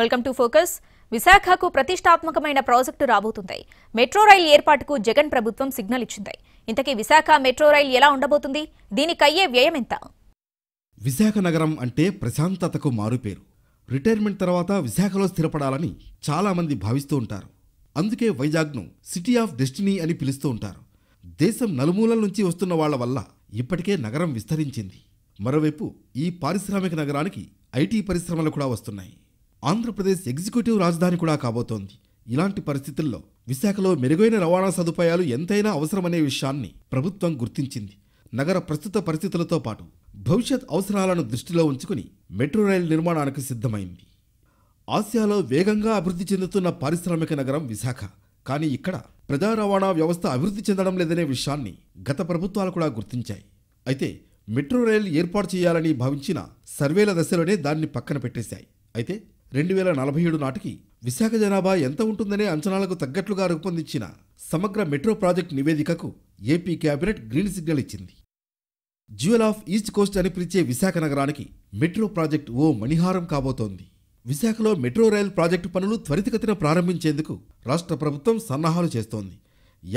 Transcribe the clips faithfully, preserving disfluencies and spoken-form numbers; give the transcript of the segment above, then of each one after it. Welcome to focus. విశాఖకు ప్రతిష్టాత్మకమైన project రాబోతుంది. మెట్రో రైలు ఏర్పాటుకు జగన్ ప్రభుత్వం సిగ్నల్ ఇచ్చింది. ఇంతకీ విశాఖ మెట్రో రైలు ఎలా ఉండబోతుంది? దీనికయ్యే వ్యయం ఎంత? విశాఖ నగరం అంటే ప్రశాంతతకు మారుపేరు. రిటైర్మెంట్ తర్వాత విశాఖలో స్థిరపడాలని చాలా మంది భావిస్తూ ఉంటారు. అందుకే వైజాగ్ను సిటీ ఆఫ్ డెస్టినీ అని పిలుస్తూ ఉంటారు. దేశం నలుమూలల నుంచి వస్తున్న వాళ్ల వల్ల ఇప్పటికే నగరం విస్తరించింది. మరోవైపు ఈ పారిశ్రామిక నగరానికి ఐటీ పరిశ్రమలు కూడా వస్తున్నాయి. ఆంధ్రప్రదేశ్ ఎగ్జిక్యూటివ్ రాజధాని కూడా కాబోతోంది. ఇలాంటి పరిస్థితుల్లో విశాఖలో మెరుగైన రవాణా సదుపాయాలు ఎంతైనా అవసరమనే విషయాన్ని ప్రభుత్వం గుర్తించింది. నగర ప్రస్తుత పరిస్థితులతో పాటు భవిష్యత్ అవసరాలను దృష్టిలో ఉంచుకుని మెట్రో రైలు నిర్మాణానికి సిద్ధమైంది. ఆసియాలో వేగంగా అభివృద్ధి చెందుతున్న పారిశ్రామిక నగరం విశాఖ. కానీ ఇక్కడ ప్రజా రవాణా వ్యవస్థ అభివృద్ధి చెందడం లేదనే విషయాన్ని గత ప్రభుత్వాలు కూడా గుర్తించాయి. అయితే మెట్రో రైలు ఏర్పాటు చేయాలని భావించిన సర్వేల దశలోనే దాన్ని పక్కన పెట్టేశాయి. అయితే రెండు వేల నలభై ఏడు నాటికి విశాఖ జనాభా ఎంత ఉంటుందనే అంచనాలకు తగ్గట్లుగా రూపొందించిన సమగ్ర మెట్రో ప్రాజెక్ట్ నివేదికకు ఏపీ కేబినెట్ గ్రీన్ సిగ్నల్ ఇచ్చింది. జ్యువెల్ ఆఫ్ ఈస్ట్ కోస్ట్ అని పిలిచే విశాఖ నగరానికి మెట్రో ప్రాజెక్ట్ ఓ మణిహారం కాబోతోంది. విశాఖలో మెట్రో రైలు ప్రాజెక్టు పనులు త్వరితగతిన ప్రారంభించేందుకు రాష్ట్ర ప్రభుత్వం సన్నాహాలు చేస్తోంది.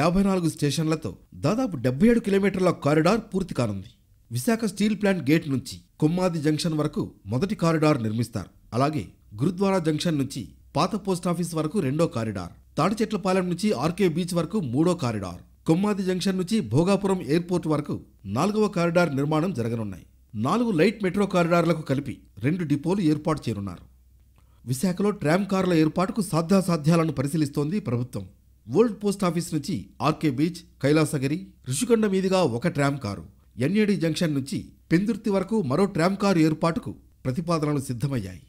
యాభై నాలుగు స్టేషన్లతో దాదాపు డెబ్బై ఏడు కిలోమీటర్ల కారిడార్ పూర్తి కానుంది. విశాఖ స్టీల్ ప్లాంట్ గేట్ నుంచి కొమ్మాది జంక్షన్ వరకు మొదటి కారిడార్ నిర్మిస్తారు. అలాగే గురుద్వారా జంక్షన్ నుంచి పాత పోస్టాఫీస్ వరకు రెండో కారిడార్, తాడిచెట్లపాలెం నుంచి ఆర్కే బీచ్ వరకు మూడో కారిడార్, కొమ్మాది జంక్షన్ నుంచి భోగాపురం ఎయిర్పోర్ట్ వరకు నాలుగవ కారిడార్ నిర్మాణం జరగనున్నాయి. నాలుగు లైట్ మెట్రో కారిడార్లకు కలిపి రెండు డిపోలు ఏర్పాటు చేయనున్నారు. విశాఖలో ట్రామ్ కార్ల ఏర్పాటుకు సాధ్యాసాధ్యాలను పరిశీలిస్తోంది ప్రభుత్వం. ఓల్డ్ పోస్టాఫీస్ నుంచి ఆర్కే బీచ్, కైలాసగిరి, ఋషికొండ మీదుగా ఒక ట్రామ్ కారు, ఎన్ఏడి జంక్షన్ నుంచి పెందుర్తి వరకు మరో ట్రామ్ కారు ఏర్పాటుకు ప్రతిపాదనలు సిద్ధమయ్యాయి.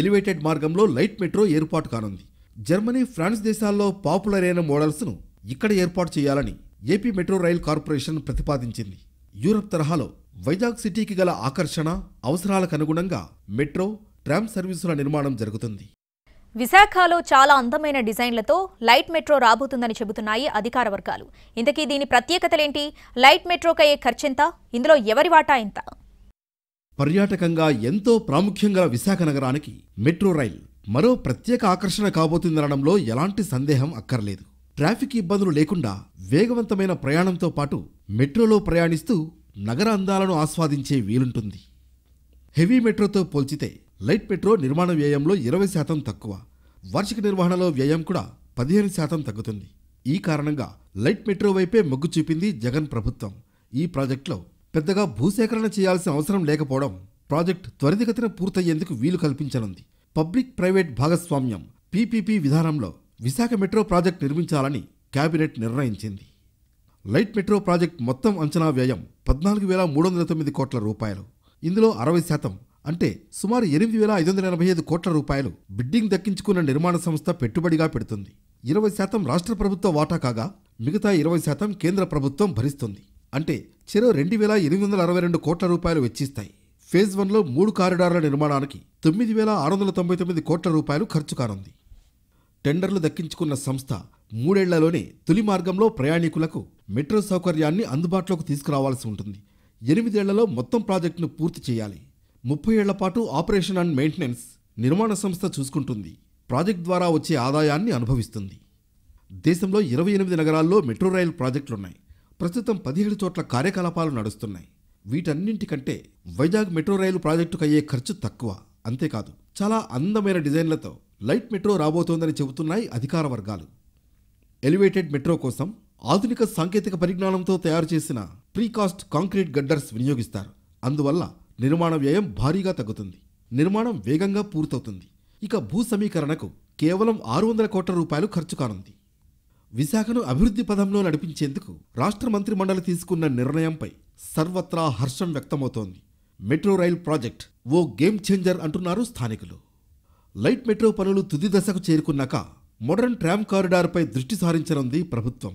ఎలివేటెడ్ మార్గంలో లైట్ మెట్రో ఏర్పాటు కానుంది. జర్మనీ, ఫ్రాన్స్ దేశాల్లో పాపులర్ అయిన మోడల్స్ను ఇక్కడ ఏర్పాటు చేయాలని ఏపీ మెట్రో రైల్ కార్పొరేషన్ ప్రతిపాదించింది. యూరప్ తరహాలో వైజాగ్ సిటీకి గల ఆకర్షణ, అవసరాలకు అనుగుణంగా మెట్రో, ట్రామ్ సర్వీసుల నిర్మాణం జరుగుతుంది. విశాఖలో చాలా అందమైన డిజైన్లతో లైట్ మెట్రో రాబోతుందని చెబుతున్నాయి అధికార వర్గాలు. ఇంతకీ దీని ప్రత్యేకతలేంటి? లైట్ మెట్రోకి అయ్యే ఖర్చెంత? ఇందులో ఎవరి వాటా ఎంత? పర్యాటకంగా ఎంతో ప్రాముఖ్యం గల విశాఖ నగరానికి మెట్రో రైలు మరో ప్రత్యేక ఆకర్షణ కాబోతుందనడంలో ఎలాంటి సందేహం అక్కర్లేదు. ట్రాఫిక్ ఇబ్బందులు లేకుండా వేగవంతమైన ప్రయాణంతో పాటు మెట్రోలో ప్రయాణిస్తూ నగర అందాలను ఆస్వాదించే వీలుంటుంది. హెవీ మెట్రోతో పోల్చితే లైట్ మెట్రో నిర్మాణ వ్యయంలో ఇరవై శాతం తక్కువ, వార్షిక నిర్వహణలో వ్యయం కూడా పదిహేను శాతం తగ్గుతుంది. ఈ కారణంగా లైట్ మెట్రో వైపే మొగ్గు చూపింది జగన్ ప్రభుత్వం. ఈ ప్రాజెక్టులో పెద్దగా భూసేకరణ చేయాల్సిన అవసరం లేకపోవడం ప్రాజెక్టు త్వరితగతిన పూర్తయ్యేందుకు వీలు కల్పించనుంది. పబ్లిక్ ప్రైవేట్ భాగస్వామ్యం పీపీపీ విధానంలో విశాఖ మెట్రో ప్రాజెక్టు నిర్మించాలని కేబినెట్ నిర్ణయించింది. లైట్ మెట్రో ప్రాజెక్టు మొత్తం అంచనా వ్యయం పద్నాలుగు వేల మూడు వందల తొమ్మిది కోట్ల రూపాయలు. ఇందులో అరవై శాతం అంటే సుమారు ఎనిమిది వేల ఐదు వందల ఎనభై ఐదు కోట్ల రూపాయలు బిడ్డింగ్ దక్కించుకున్న నిర్మాణ సంస్థ పెట్టుబడిగా పెడుతుంది. ఇరవై శాతం రాష్ట్ర ప్రభుత్వ వాటా కాగా మిగతా ఇరవై శాతం కేంద్ర ప్రభుత్వం భరిస్తుంది. అంటే చెరో రెండు వేల ఎనిమిది వందల అరవై రెండు కోట్ల రూపాయలు వెచ్చిస్తాయి. ఫేజ్ వన్లో మూడు కారిడార్ల నిర్మాణానికి తొమ్మిది వేల ఆరు వందల తొంభై తొమ్మిది కోట్ల రూపాయలు ఖర్చు కానుంది. టెండర్లు దక్కించుకున్న సంస్థ మూడేళ్లలోనే తొలి మార్గంలో ప్రయాణికులకు మెట్రో సౌకర్యాన్ని అందుబాటులోకి తీసుకురావాల్సి ఉంటుంది. ఎనిమిదేళ్లలో మొత్తం ప్రాజెక్టును పూర్తి చేయాలి. ముప్పై ఏళ్ల పాటు ఆపరేషన్ అండ్ మెయింటెనెన్స్ నిర్మాణ సంస్థ చూసుకుంటుంది. ప్రాజెక్ట్ ద్వారా వచ్చే ఆదాయాన్ని అనుభవిస్తుంది. దేశంలో ఇరవై ఎనిమిది నగరాల్లో మెట్రో రైలు ప్రాజెక్టులున్నాయి. ప్రస్తుతం పదిహేడు చోట్ల కార్యకలాపాలు నడుస్తున్నాయి. వీటన్నింటికంటే వైజాగ్ మెట్రో రైలు ప్రాజెక్టుకు అయ్యే ఖర్చు తక్కువ. అంతేకాదు, చాలా అందమైన డిజైన్లతో లైట్ మెట్రో రాబోతోందని చెబుతున్నాయి అధికార వర్గాలు. ఎలివేటెడ్ మెట్రో కోసం ఆధునిక సాంకేతిక పరిజ్ఞానంతో తయారు చేసిన ప్రీకాస్ట్ కాంక్రీట్ గడ్డర్స్ వినియోగిస్తారు. అందువల్ల నిర్మాణ వ్యయం భారీగా తగ్గుతుంది, నిర్మాణం వేగంగా పూర్తవుతుంది. ఇక భూ సమీకరణకు కేవలం ఆరు వందల కోట్ల రూపాయలు ఖర్చు కానుంది. విశాఖను అభివృద్ధి పదంలో నడిపించేందుకు రాష్ట్ర మంత్రి మండలి తీసుకున్న నిర్ణయంపై సర్వత్రా హర్షం వ్యక్తమవుతోంది. మెట్రో రైల్ ప్రాజెక్ట్ ఓ గేమ్ చేంజర్ అంటున్నారు స్థానికులు. లైట్ మెట్రో పనులు తుది దశకు చేరుకున్నాక మోడర్న్ ట్రామ్ కారిడార్పై దృష్టి సారించనుంది ప్రభుత్వం.